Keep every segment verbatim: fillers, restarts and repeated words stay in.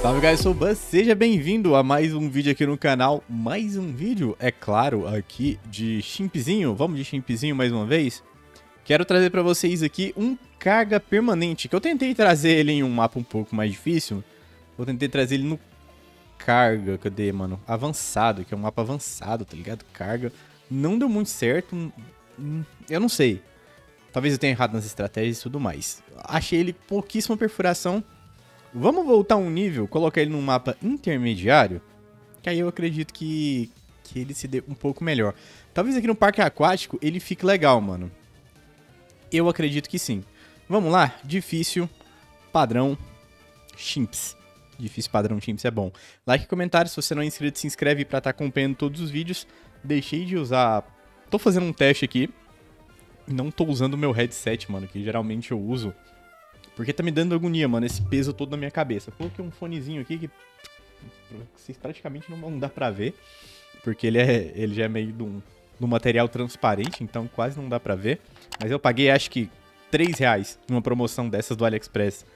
Salve guys, sou o Buzz, seja bem-vindo a mais um vídeo aqui no canal, mais um vídeo, é claro, aqui de chimpzinho, vamos de chimpzinho mais uma vez? Quero trazer pra vocês aqui um carga permanente, que eu tentei trazer ele em um mapa um pouco mais difícil, vou tentar trazer ele no carga, cadê mano, avançado, que é um mapa avançado, tá ligado, carga, não deu muito certo, eu não sei, talvez eu tenha errado nas estratégias e tudo mais, achei ele pouquíssima perfuração. Vamos voltar um nível, colocar ele num mapa intermediário, que aí eu acredito que, que ele se dê um pouco melhor. Talvez aqui no Parque Aquático ele fique legal, mano. Eu acredito que sim. Vamos lá, difícil, padrão, chimps. Difícil, padrão, chimps é bom. Like e comentário, se você não é inscrito, se inscreve pra estar tá acompanhando todos os vídeos. Deixei de usar... Tô fazendo um teste aqui. Não tô usando o meu headset, mano, que geralmente eu uso. Porque tá me dando agonia, mano, esse peso todo na minha cabeça. Coloquei um fonezinho aqui que vocês praticamente não dá pra ver. Porque ele, é, ele já é meio de um, de um material transparente, então quase não dá pra ver. Mas eu paguei acho que três reais numa promoção dessas do AliExpress.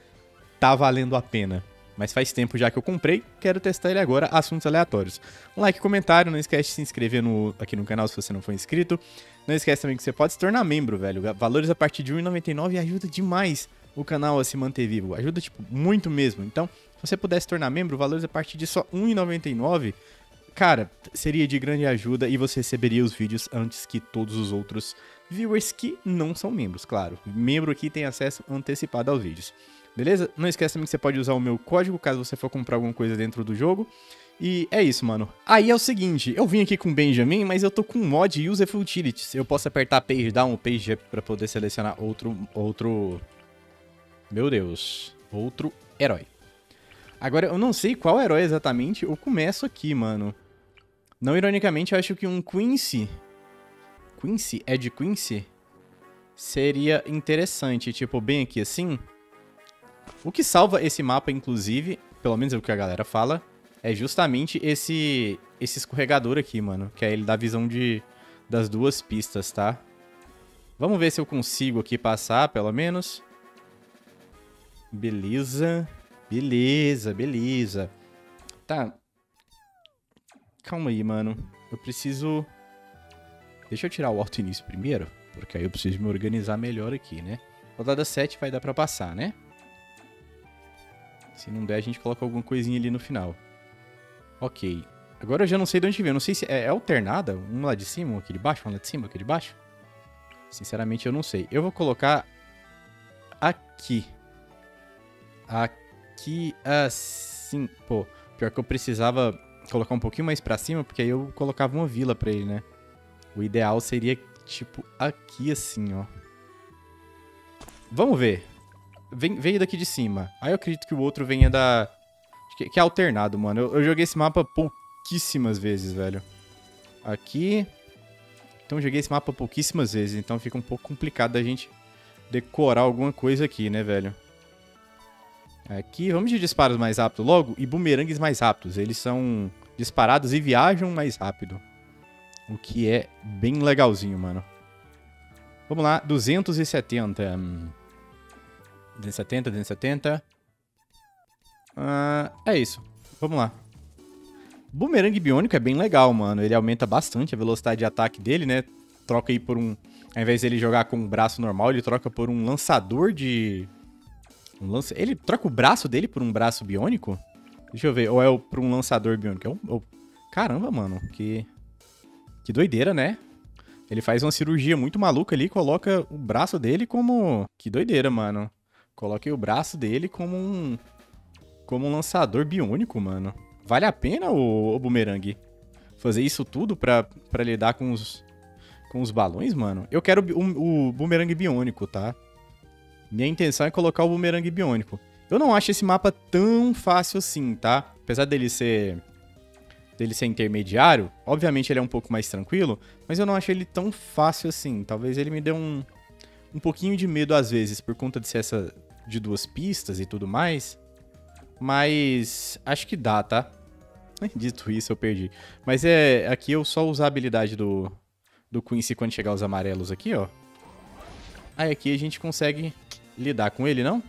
Tá valendo a pena. Mas faz tempo já que eu comprei, quero testar ele agora, assuntos aleatórios. Um like, comentário, não esquece de se inscrever no, aqui no canal se você não for inscrito. Não esquece também que você pode se tornar membro, velho. Valores a partir de um real e noventa e nove centavos ajuda demais o canal a se manter vivo. Ajuda, tipo, muito mesmo. Então, se você pudesse tornar membro, valores a partir de só um real e noventa e nove centavos, cara, seria de grande ajuda e você receberia os vídeos antes que todos os outros viewers que não são membros, claro. Membro aqui tem acesso antecipado aos vídeos. Beleza? Não esquece também que você pode usar o meu código caso você for comprar alguma coisa dentro do jogo. E é isso, mano. Aí é o seguinte, eu vim aqui com o Benjamin, mas eu tô com o mod Useful Utilities. Eu posso apertar Page Down ou Page Up pra poder selecionar outro... outro... Meu Deus, outro herói. Agora, eu não sei qual herói exatamente, eu começo aqui, mano. Não, ironicamente, eu acho que um Quincy... Quincy? É de Quincy? Seria interessante, tipo, bem aqui assim. O que salva esse mapa, inclusive, pelo menos é o que a galera fala, é justamente esse, esse escorregador aqui, mano. Que aí ele dá a visão de, das duas pistas, tá? Vamos ver se eu consigo aqui passar, pelo menos... Beleza, beleza, beleza. Tá. Calma aí, mano. Eu preciso... Deixa eu tirar o alto início primeiro, porque aí eu preciso me organizar melhor aqui, né? Rodada sete vai dar pra passar, né? Se não der, a gente coloca alguma coisinha ali no final. Ok. Agora eu já não sei de onde veio. Eu não sei se é alternada. Um lá de cima, um aqui de baixo, um lá de cima, aqui de baixo. Sinceramente, eu não sei. Eu vou colocar aqui. Aqui, assim, pô, pior que eu precisava colocar um pouquinho mais pra cima, porque aí eu colocava uma vila pra ele, né? O ideal seria, tipo, aqui assim, ó. Vamos ver. Vem, veio daqui de cima. Aí eu acredito que o outro venha da... Que, que é alternado, mano. Eu, eu joguei esse mapa pouquíssimas vezes, velho. Aqui. Então eu joguei esse mapa pouquíssimas vezes, então fica um pouco complicado da gente decorar alguma coisa aqui, né, velho? Aqui, vamos de disparos mais rápidos logo e bumerangues mais rápidos. Eles são disparados e viajam mais rápido. O que é bem legalzinho, mano. Vamos lá, duzentos e setenta. duzentos e setenta, duzentos e setenta. Ah, é isso, vamos lá. Bumerangue biônico é bem legal, mano. Ele aumenta bastante a velocidade de ataque dele, né? Troca aí por um... Ao invés dele jogar com um braço normal, ele troca por um lançador de... Um lance... Ele troca o braço dele por um braço biônico? Deixa eu ver. Ou é por um lançador biônico? É um... oh... Caramba, mano. Que... que doideira, né? Ele faz uma cirurgia muito maluca ali e coloca o braço dele como... Que doideira, mano. Coloquei o braço dele como um... Como um lançador biônico, mano. Vale a pena o, o bumerangue fazer isso tudo pra, pra lidar com os... Com os balões, mano? Eu quero o, o bumerangue biônico, tá? Minha intenção é colocar o bumerangue biônico. Eu não acho esse mapa tão fácil assim, tá? Apesar dele ser... Dele ser intermediário, obviamente ele é um pouco mais tranquilo, mas eu não acho ele tão fácil assim. Talvez ele me dê um... Um pouquinho de medo às vezes, por conta de ser essa... De duas pistas e tudo mais. Mas... Acho que dá, tá? Dito isso, eu perdi. Mas é... Aqui eu só usar a habilidade do... Do Quincy quando chegar os amarelos aqui, ó. Aí aqui a gente consegue... lidar com ele, não?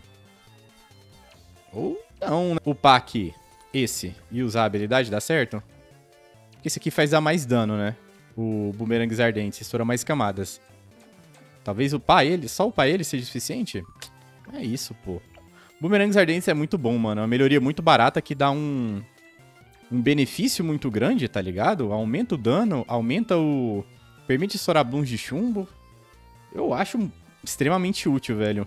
Ou não, né? Upar aqui esse e usar a habilidade, dá certo? Porque esse aqui faz dar mais dano, né? O bumerangues ardentes, estoura mais camadas. Talvez upar ele, só upar ele seja suficiente? É isso, pô. Bumerangues ardentes é muito bom, mano. É uma melhoria muito barata que dá um... um benefício muito grande, tá ligado? Aumenta o dano, aumenta o... permite estourar blooms de chumbo. Eu acho extremamente útil, velho.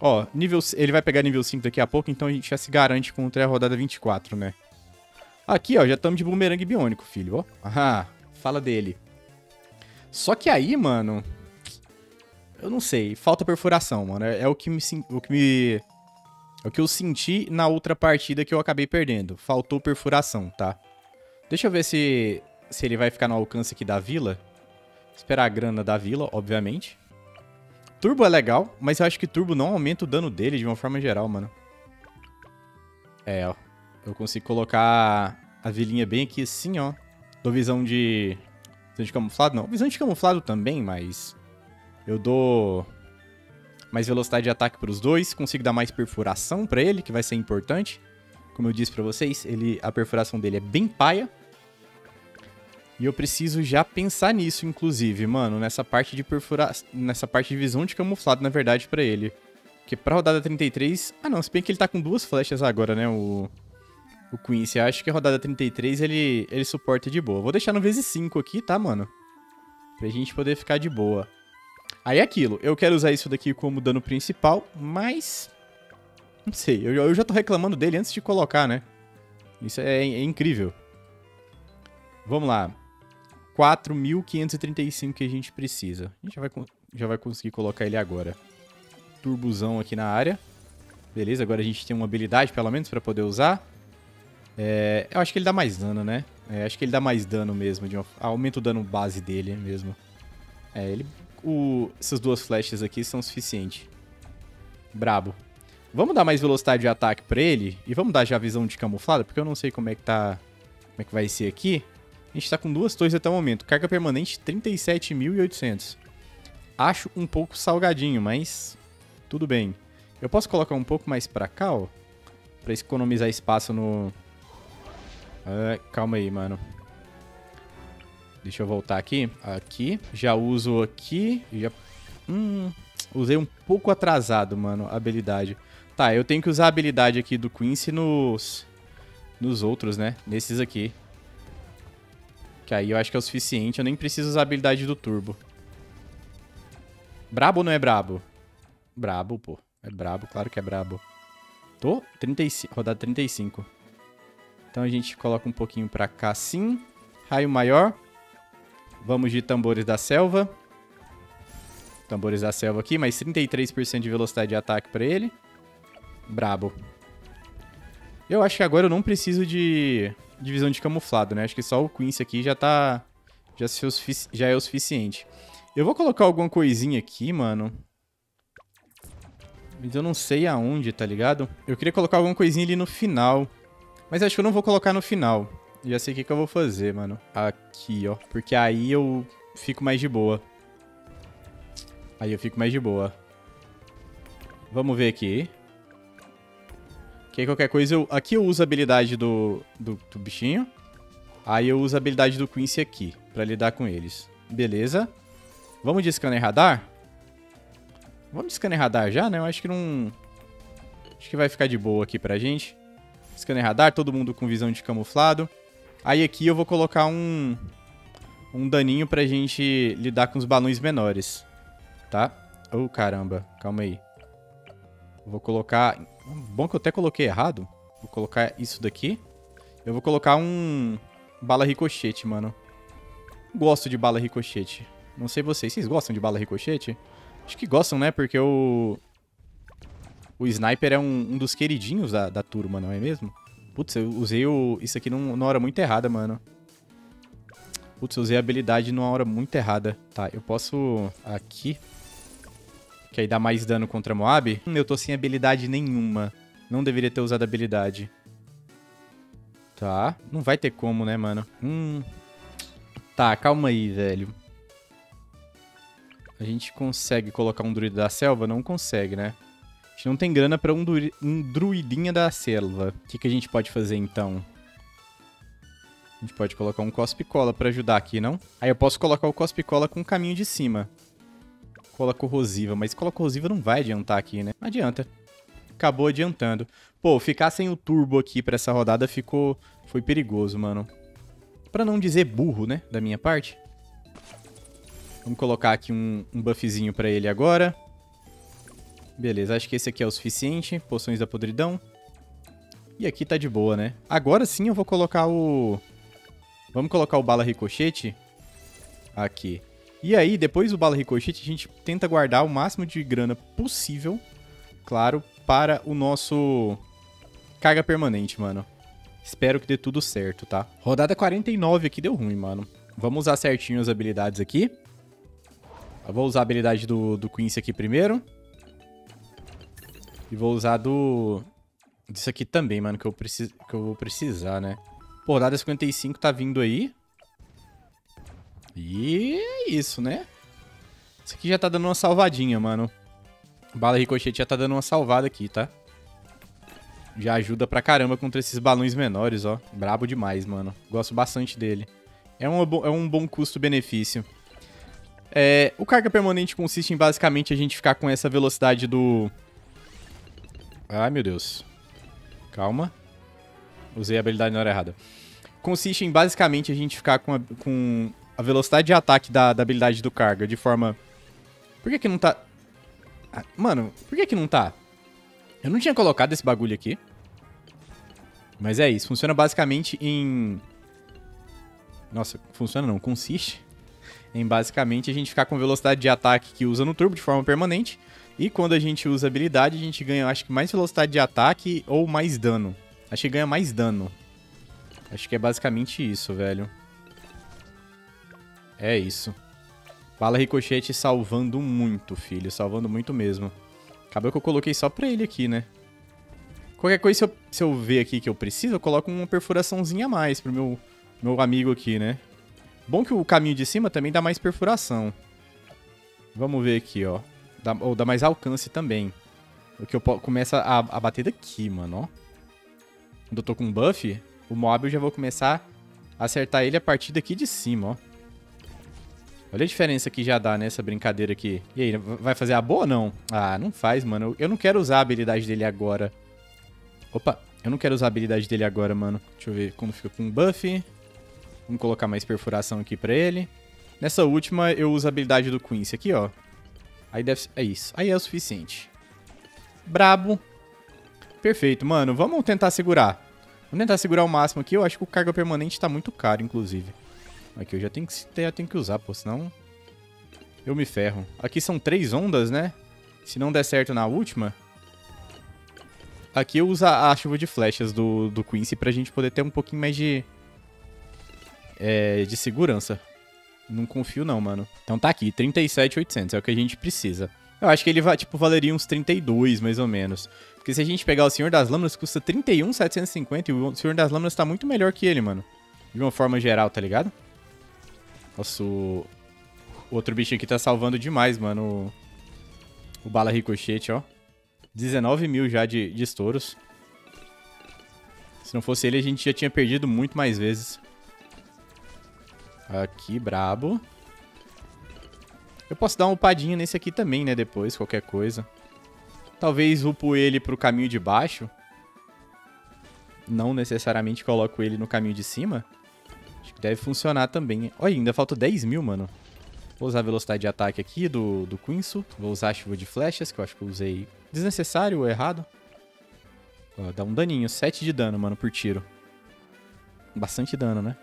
Ó, nível... ele vai pegar nível cinco daqui a pouco, então a gente já se garante contra a rodada vinte e quatro, né? Aqui, ó, já estamos de bumerangue biônico, filho, ó. Ah, fala dele. Só que aí, mano... eu não sei, falta perfuração, mano. É, é o que me... o que me... é o que eu senti na outra partida que eu acabei perdendo. Faltou perfuração, tá? Deixa eu ver se, se ele vai ficar no alcance aqui da vila. Esperar a grana da vila, obviamente. Turbo é legal, mas eu acho que turbo não aumenta o dano dele de uma forma geral, mano. É, ó. Eu consigo colocar a vilinha bem aqui assim, ó. Dou visão de... visão de camuflado? Não, visão de camuflado também, mas... eu dou... mais velocidade de ataque para os dois. Consigo dar mais perfuração para ele, que vai ser importante. Como eu disse para vocês, ele, a perfuração dele é bem paia. E eu preciso já pensar nisso, inclusive, mano. Nessa parte de perfura... nessa parte de visão de camuflado, na verdade, para ele. Porque para rodada trinta e três... ah, não. Se bem que ele tá com duas flechas agora, né? O, o Quincy. Eu acho que a rodada trinta e três ele, ele suporta de boa. Vou deixar no vezes cinco aqui, tá, mano? Pra gente poder ficar de boa. Aí é aquilo, eu quero usar isso daqui como dano principal, mas... não sei, eu, eu já tô reclamando dele antes de colocar, né? Isso é, é incrível. Vamos lá. quatro mil quinhentos e trinta e cinco que a gente precisa. A gente já vai, já vai conseguir colocar ele agora. Turbozão aqui na área. Beleza, agora a gente tem uma habilidade, pelo menos, pra poder usar. É, eu acho que ele dá mais dano, né? É, acho que ele dá mais dano mesmo. De uma, aumenta o dano base dele mesmo. É, ele... O, essas duas flechas aqui são suficientes. Brabo. Vamos dar mais velocidade de ataque pra ele. E vamos dar já visão de camuflada, porque eu não sei como é que tá. Como é que vai ser aqui. A gente tá com duas torres até o momento. Carga permanente trinta e sete mil e oitocentos. Acho um pouco salgadinho, mas tudo bem. Eu posso colocar um pouco mais pra cá, ó. Pra economizar espaço no... ah, calma aí, mano. Deixa eu voltar aqui. Aqui. Já uso aqui. Já... hum, usei um pouco atrasado, mano, a habilidade. Tá, eu tenho que usar a habilidade aqui do Quincy nos... nos outros, né? Nesses aqui. Que aí eu acho que é o suficiente. Eu nem preciso usar a habilidade do turbo. Brabo ou não é brabo? Brabo, pô. É brabo, claro que é brabo. Tô? trinta e cinco. Rodada trinta e cinco. Então a gente coloca um pouquinho pra cá, assim. Raio maior. Vamos de tambores da selva. Tambores da selva aqui. Mais trinta e três por cento de velocidade de ataque pra ele. Brabo. Eu acho que agora eu não preciso de, de visão de camuflado, né? Acho que só o Quincy aqui já tá... já, se o, já é o suficiente. Eu vou colocar alguma coisinha aqui, mano. Mas eu não sei aonde, tá ligado? Eu queria colocar alguma coisinha ali no final. Mas acho que eu não vou colocar no final. Já sei o que, que eu vou fazer, mano. Aqui, ó. Porque aí eu fico mais de boa. Aí eu fico mais de boa. Vamos ver aqui. Que aí qualquer coisa eu... aqui eu uso a habilidade do, do, do bichinho. Aí eu uso a habilidade do Quincy aqui. Pra lidar com eles. Beleza. Vamos de scanner radar? Vamos de scanner radar já, né? Eu acho que não... acho que vai ficar de boa aqui pra gente. Scanner radar. Todo mundo com visão de camuflado. Aí aqui eu vou colocar um, um daninho pra gente lidar com os balões menores, tá? Oh, caramba. Calma aí. Vou colocar... bom que eu até coloquei errado. Vou colocar isso daqui. Eu vou colocar um... bala ricochete, mano. Gosto de bala ricochete. Não sei vocês. Vocês gostam de bala ricochete? Acho que gostam, né? Porque o... o sniper é um, um dos queridinhos da, da turma, não é mesmo? Putz, eu usei o, isso aqui num, numa hora muito errada, mano. Putz, eu usei a habilidade numa hora muito errada. Tá, eu posso... aqui. Que aí dá mais dano contra a Moab. Hum, eu tô sem habilidade nenhuma. Não deveria ter usado a habilidade. Tá. Não vai ter como, né, mano? Hum. Tá, calma aí, velho. A gente consegue colocar um druida da selva? Não consegue, né? A gente não tem grana pra um, um druidinha da selva. O que, que a gente pode fazer, então? A gente pode colocar um cospe-cola pra ajudar aqui, não? Aí eu posso colocar o cospe-cola com o caminho de cima. Cola corrosiva. Mas cola corrosiva não vai adiantar aqui, né? Não adianta. Acabou adiantando. Pô, ficar sem o turbo aqui pra essa rodada ficou... Foi perigoso, mano. Pra não dizer burro, né? Da minha parte. Vamos colocar aqui um, um buffzinho pra ele agora. Beleza, acho que esse aqui é o suficiente. Poções da podridão. E aqui tá de boa, né? Agora sim eu vou colocar o... Vamos colocar o bala ricochete aqui. E aí, depois do bala ricochete, a gente tenta guardar o máximo de grana possível, claro, para o nosso carga permanente, mano. Espero que dê tudo certo, tá? Rodada quarenta e nove aqui deu ruim, mano. Vamos usar certinho as habilidades aqui. Eu vou usar a habilidade do, do Quincy aqui primeiro. E vou usar do... Disso aqui também, mano, que eu, preciso, que eu vou precisar, né? Pô, rodada cinquenta e cinco tá vindo aí. E é isso, né? Isso aqui já tá dando uma salvadinha, mano. Bala ricochete já tá dando uma salvada aqui, tá? Já ajuda pra caramba contra esses balões menores, ó. Brabo demais, mano. Gosto bastante dele. É um, é um bom custo-benefício. É, o carga permanente consiste em, basicamente, a gente ficar com essa velocidade do... Ai, meu Deus. Calma. Usei a habilidade na hora errada. Consiste em, basicamente, a gente ficar com a, com a velocidade de ataque da, da habilidade do carga, de forma... Por que que não tá... Ah, mano, por que que não tá? Eu não tinha colocado esse bagulho aqui. Mas é isso. Funciona basicamente em... Nossa, funciona não. Consiste em, basicamente, a gente ficar com a velocidade de ataque que usa no turbo, de forma permanente. E quando a gente usa a habilidade, a gente ganha, acho que, mais velocidade de ataque ou mais dano. Acho que ganha mais dano. Acho que é basicamente isso, velho. É isso. Bala ricochete salvando muito, filho. Salvando muito mesmo. Acabou que eu coloquei só pra ele aqui, né? Qualquer coisa, se eu, se eu ver aqui que eu preciso, eu coloco uma perfuraçãozinha a mais pro meu, meu amigo aqui, né? Bom que o caminho de cima também dá mais perfuração. Vamos ver aqui, ó. Dá, ou dá mais alcance também. O que eu começo a, a bater daqui, mano, ó. Quando eu tô com um buff, o mob eu já vou começar a acertar ele a partir daqui de cima, ó. Olha a diferença que já dá nessa brincadeira aqui. E aí, vai fazer a boa ou não? Ah, não faz, mano. Eu não quero usar a habilidade dele agora. Opa, eu não quero usar a habilidade dele agora, mano. Deixa eu ver quando fica com um buff. Vamos colocar mais perfuração aqui pra ele. Nessa última, eu uso a habilidade do Quincy aqui, ó. Aí deve ser... É isso. Aí é o suficiente. Brabo. Perfeito, mano. Vamos tentar segurar. Vamos tentar segurar o máximo aqui. Eu acho que o carga permanente tá muito caro, inclusive. Aqui eu já tenho que, já tenho que usar, pô. Senão eu me ferro. Aqui são três ondas, né? Se não der certo na última... Aqui eu uso a chuva de flechas do, do Quincy pra gente poder ter um pouquinho mais de... É, de segurança. Não confio não, mano. Então tá aqui. trinta e sete mil e oitocentos. É o que a gente precisa. Eu acho que ele, tipo, valeria uns trinta e dois, mais ou menos. Porque se a gente pegar o Senhor das Lâminas, custa trinta e um mil setecentos e cinquenta e o Senhor das Lâminas tá muito melhor que ele, mano. De uma forma geral, tá ligado? Nossa, o outro bicho aqui tá salvando demais, mano. O, o bala ricochete, ó. dezenove mil já de, de estouros. Se não fosse ele, a gente já tinha perdido muito mais vezes. Aqui, brabo. Eu posso dar uma upadinha nesse aqui também, né? Depois, qualquer coisa. Talvez upo ele pro caminho de baixo. Não necessariamente coloco ele no caminho de cima. Acho que deve funcionar também. Olha, ainda falta dez mil, mano. Vou usar a velocidade de ataque aqui do, do Quincy. Vou usar a chuva de flechas, que eu acho que eu usei desnecessário ou errado. Ó, dá um daninho. sete de dano, mano, por tiro. Bastante dano, né?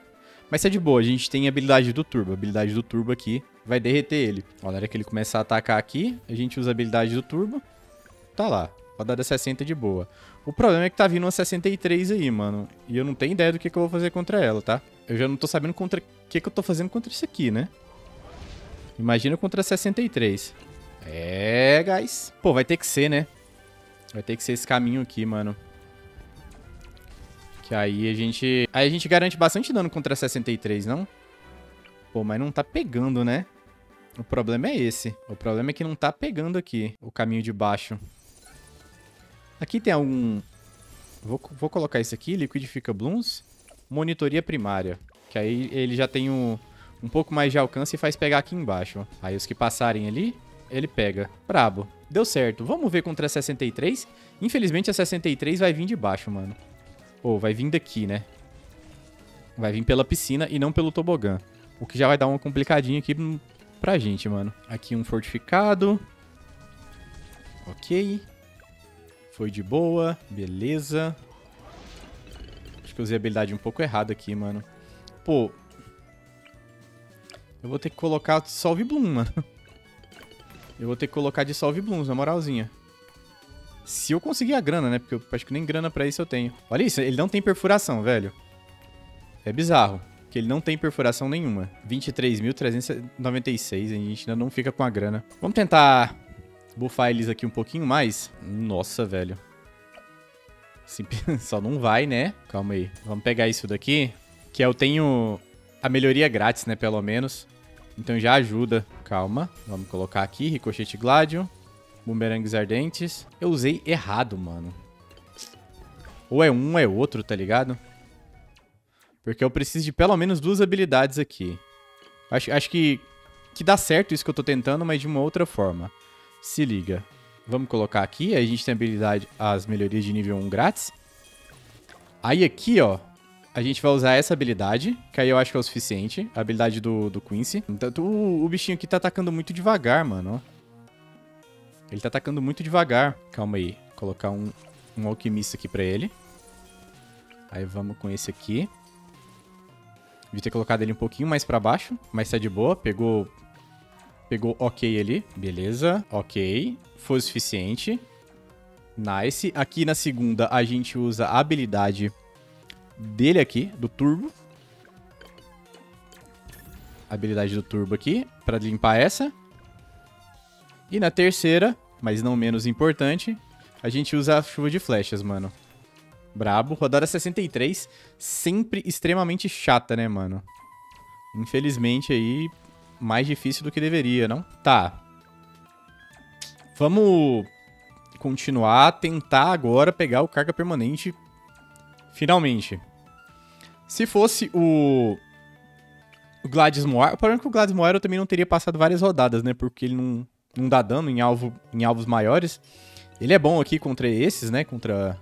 Mas é de boa, a gente tem a habilidade do turbo. A habilidade do turbo aqui vai derreter ele. Ó, na hora que ele começar a atacar aqui, a gente usa a habilidade do turbo. Tá lá. Rodada sessenta de boa. O problema é que tá vindo uma sessenta e três aí, mano. E eu não tenho ideia do que, que eu vou fazer contra ela, tá? Eu já não tô sabendo contra... O que, que eu tô fazendo contra isso aqui, né? Imagina contra sessenta e três. É, guys. Pô, vai ter que ser, né? Vai ter que ser esse caminho aqui, mano. Que aí a gente... Aí a gente garante bastante dano contra sessenta e três, não? Pô, mas não tá pegando, né? O problema é esse. O problema é que não tá pegando aqui o caminho de baixo. Aqui tem algum... Vou, vou colocar esse aqui, liquidifica blooms, monitoria primária, que aí ele já tem um, um pouco mais de alcance e faz pegar aqui embaixo. Aí os que passarem ali, ele pega. Brabo. Deu certo. Vamos ver contra a sessenta e três. Infelizmente a sessenta e três vai vir de baixo, mano. Ou vai vir daqui, né? Vai vir pela piscina e não pelo tobogã. O que já vai dar uma complicadinha aqui pra gente, mano. Aqui um fortificado. Ok. Foi de boa. Beleza. Acho que eu usei a habilidade um pouco errada aqui, mano. Pô. Eu vou ter que colocar Solve Bloom, mano. Eu vou ter que colocar de Solve Blooms, na moralzinha. Se eu conseguir a grana, né? Porque eu acho que nem grana pra isso eu tenho. Olha isso, ele não tem perfuração, velho. É bizarro, que ele não tem perfuração nenhuma. vinte e três mil trezentos e noventa e seis, a gente ainda não fica com a grana. Vamos tentar buffar eles aqui um pouquinho mais. Nossa, velho. Só não vai, né? Calma aí. Vamos pegar isso daqui, que eu tenho a melhoria grátis, né? Pelo menos. Então já ajuda. Calma. Vamos colocar aqui. Ricochete Gladio. Bumerangues Ardentes. Eu usei errado, mano. Ou é um ou é outro, tá ligado? Porque eu preciso de pelo menos duas habilidades aqui. Acho, acho que, que dá certo isso que eu tô tentando, mas de uma outra forma. Se liga. Vamos colocar aqui. Aí a gente tem habilidade, as melhorias de nível um grátis. Aí aqui, ó. A gente vai usar essa habilidade, que aí eu acho que é o suficiente. A habilidade do, do Quincy. Então, o, o bichinho aqui tá atacando muito devagar, mano. Ele tá atacando muito devagar. Calma aí. Vou colocar um, um alquimista aqui pra ele. Aí vamos com esse aqui. Devia ter colocado ele um pouquinho mais pra baixo. Mas tá de boa. Pegou... Pegou ok ali. Beleza. Ok. Foi o suficiente. Nice. Aqui na segunda a gente usa a habilidade... dele aqui, do turbo. Habilidade do turbo aqui, pra limpar essa. E na terceira, mas não menos importante, a gente usa a chuva de flechas, mano. Brabo. Rodada sessenta e três, sempre extremamente chata, né, mano? Infelizmente aí, mais difícil do que deveria, não? Tá. Vamos continuar, tentar agora pegar o carga permanente, finalmente. Se fosse o, o Gladys Moir... O problema é que o Gladys Moir eu também não teria passado várias rodadas, né? Porque ele não, não dá dano em, alvo, em alvos maiores. Ele é bom aqui contra esses, né? Contra,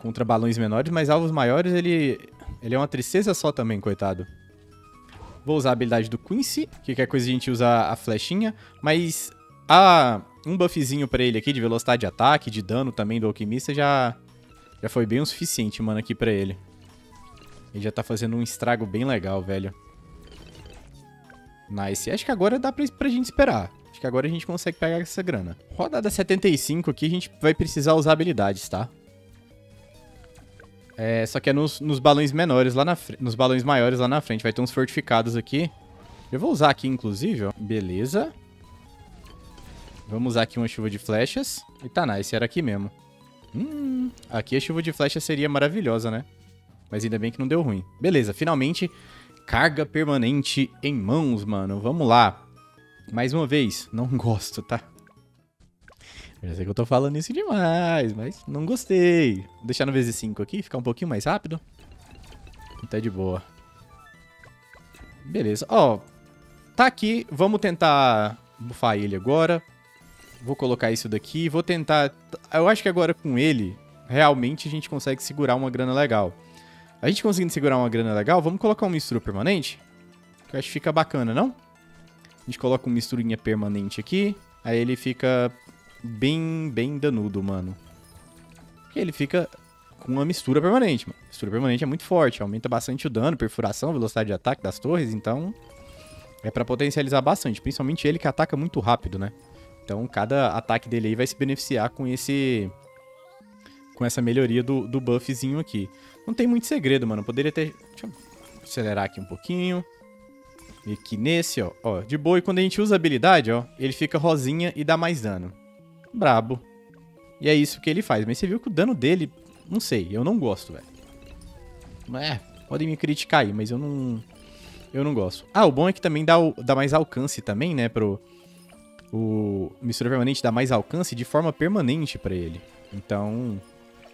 contra balões menores, mas alvos maiores ele, ele é uma tristeza só também, coitado. Vou usar a habilidade do Quincy, que qualquer coisa a gente usa a flechinha. Mas a, um buffzinho pra ele aqui de velocidade de ataque, de dano também do alquimista já... Já foi bem o suficiente, mano, aqui pra ele. Ele já tá fazendo um estrago bem legal, velho. Nice. Acho que agora dá pra, pra gente esperar. Acho que agora a gente consegue pegar essa grana. Rodada setenta e cinco aqui, a gente vai precisar usar habilidades, tá? É, só que é nos, nos balões menores lá na frente. Nos balões maiores lá na frente. Vai ter uns fortificados aqui. Eu vou usar aqui, inclusive, ó. Beleza. Vamos usar aqui uma chuva de flechas. E tá nice, era aqui mesmo. Hum, aqui a chuva de flecha seria maravilhosa, né? Mas ainda bem que não deu ruim. Beleza, finalmente, carga permanente em mãos, mano. Vamos lá. Mais uma vez, não gosto, tá? Eu já sei que eu tô falando isso demais, mas não gostei. Vou deixar no vezes cinco aqui, ficar um pouquinho mais rápido. Tá de boa. Beleza, ó. Tá aqui, vamos tentar buffar ele agora. Vou colocar isso daqui, vou tentar... Eu acho que agora com ele, realmente a gente consegue segurar uma grana legal. A gente conseguindo segurar uma grana legal, vamos colocar um misturo permanente? Que eu acho que fica bacana, não? A gente coloca um misturinha permanente aqui, aí ele fica bem, bem danudo, mano. Porque ele fica com uma mistura permanente, mano. Mistura permanente é muito forte, aumenta bastante o dano, perfuração, velocidade de ataque das torres, então... É pra potencializar bastante, principalmente ele que ataca muito rápido, né? Então, cada ataque dele aí vai se beneficiar com esse... Com essa melhoria do, do buffzinho aqui. Não tem muito segredo, mano. Poderia ter... Deixa eu acelerar aqui um pouquinho. E aqui nesse, ó. Ó, de boa. E quando a gente usa a habilidade, ó, ele fica rosinha e dá mais dano. Brabo. E é isso que ele faz. Mas você viu que o dano dele... Não sei. Eu não gosto, velho. É, podem me criticar aí, mas eu não... Eu não gosto. Ah, o bom é que também dá, o, dá mais alcance também, né, pro... O mistura permanente dá mais alcance de forma permanente pra ele. Então,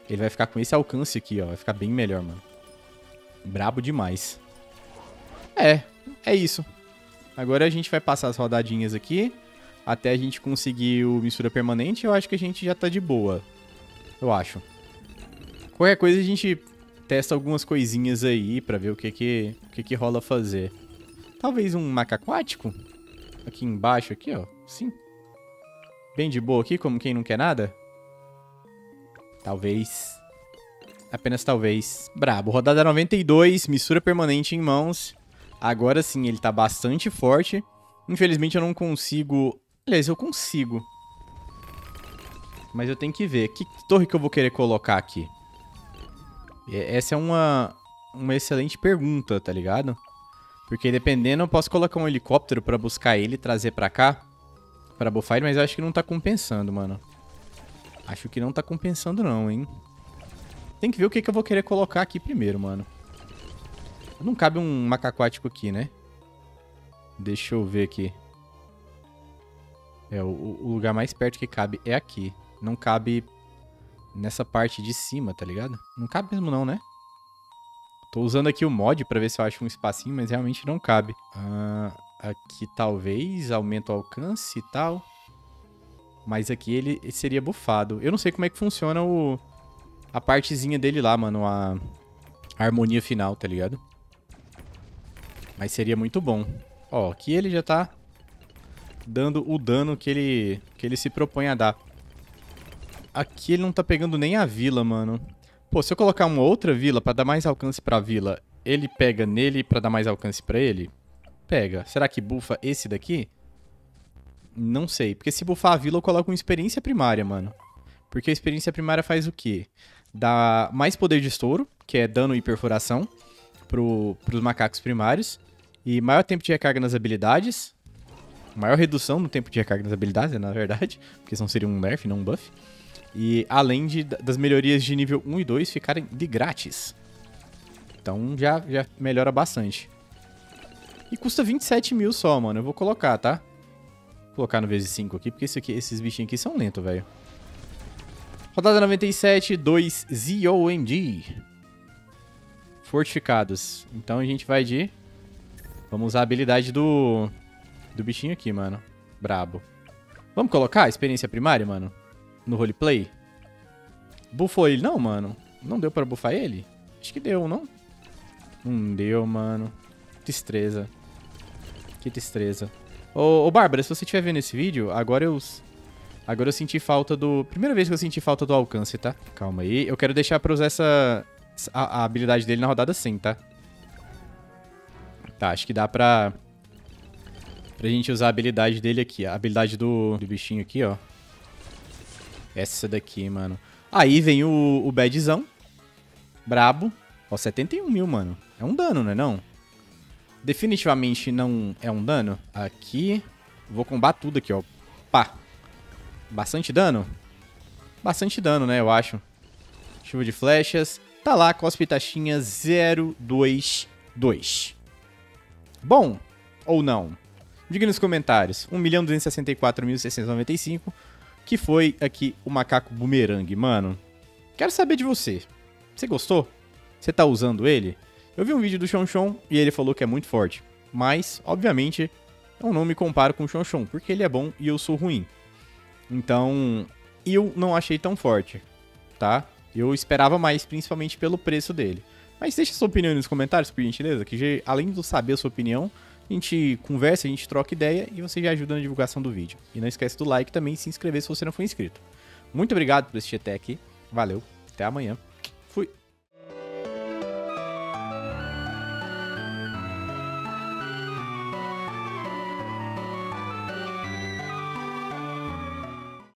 ele vai ficar com esse alcance aqui, ó. Vai ficar bem melhor, mano. Brabo demais. É, é isso. Agora a gente vai passar as rodadinhas aqui, até a gente conseguir o mistura permanente. Eu acho que a gente já tá de boa. Eu acho. Qualquer coisa a gente testa algumas coisinhas aí pra ver o que que, o que, que rola fazer. Talvez um macaquático? Aqui embaixo, aqui, ó. Sim. Bem de boa aqui, como quem não quer nada. Talvez. Apenas talvez. Brabo. Rodada noventa e dois, mistura permanente em mãos. Agora sim, ele tá bastante forte. Infelizmente eu não consigo... Aliás, eu consigo. Mas eu tenho que ver. Que torre que eu vou querer colocar aqui? Essa é uma, uma excelente pergunta, tá ligado? Porque dependendo, eu posso colocar um helicóptero pra buscar ele e trazer pra cá. Pra bufar ele, mas eu acho que não tá compensando, mano. Acho que não tá compensando não, hein? Tem que ver o que, que eu vou querer colocar aqui primeiro, mano. Não cabe um macaquático aqui, né? Deixa eu ver aqui. É, o, o lugar mais perto que cabe é aqui. Não cabe nessa parte de cima, tá ligado? Não cabe mesmo não, né? Tô usando aqui o mod pra ver se eu acho um espacinho, mas realmente não cabe. Ah, aqui talvez aumenta o alcance e tal. Mas aqui ele, ele seria bufado. Eu não sei como é que funciona o, a partezinha dele lá, mano. A, a harmonia final, tá ligado? Mas seria muito bom. Ó, aqui ele já tá dando o dano que ele, que ele se propõe a dar. Aqui ele não tá pegando nem a vila, mano. Pô, se eu colocar uma outra vila pra dar mais alcance pra vila, ele pega nele pra dar mais alcance pra ele? Pega. Será que bufa esse daqui? Não sei. Porque se bufar a vila, eu coloco uma experiência primária, mano. Porque a experiência primária faz o quê? Dá mais poder de estouro, que é dano e perfuração, pro, pros macacos primários. E maior tempo de recarga nas habilidades. Maior redução no tempo de recarga nas habilidades, na verdade. Porque senão seria um nerf, não um buff. E além de, das melhorias de nível um e dois ficarem de grátis. Então já, já melhora bastante. E custa vinte e sete mil só, mano. Eu vou colocar, tá? Vou colocar no vezes cinco aqui, porque isso aqui, esses bichinhos aqui são lentos, velho. Rodada noventa e sete, dois Z O M G. Fortificados. Então a gente vai de... Vamos usar a habilidade do... Do bichinho aqui, mano. Brabo. Vamos colocar a experiência primária, mano? No roleplay? Bufou ele? Não, mano. Não deu pra bufar ele? Acho que deu, não? Não deu, mano. Destreza. Que destreza. Ô, ô Bárbara, se você estiver vendo esse vídeo, agora eu... Agora eu senti falta do... Primeira vez que eu senti falta do alcance, tá? Calma aí. Eu quero deixar pra usar essa... A, a habilidade dele na rodada sim, tá? Tá, acho que dá pra... Pra gente usar a habilidade dele aqui. A habilidade do, do bichinho aqui, ó. Essa daqui, mano. Aí vem o, o badzão. Brabo. Ó, setenta e um mil, mano. É um dano, não é não? Definitivamente não é um dano. Aqui. Vou combater tudo aqui, ó. Pá. Bastante dano? Bastante dano, né? Eu acho. Chuva de flechas. Tá lá, cospe taxinha zero dois dois. Bom ou não? Diga nos comentários. um milhão duzentos e sessenta e quatro mil seiscentos e noventa e cinco. Que foi aqui o macaco bumerangue, mano. Quero saber de você. Você gostou? Você tá usando ele? Eu vi um vídeo do Xionxion e ele falou que é muito forte. Mas, obviamente, eu não me comparo com o Xionxion, porque ele é bom e eu sou ruim. Então, eu não achei tão forte, tá? Eu esperava mais, principalmente pelo preço dele. Mas deixa sua opinião aí nos comentários, por gentileza, que além de eu saber a sua opinião... A gente conversa, a gente troca ideia e você já ajuda na divulgação do vídeo. E não esquece do like também e se inscrever se você não for inscrito. Muito obrigado por assistir até aqui. Valeu, até amanhã.